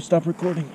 Stop recording.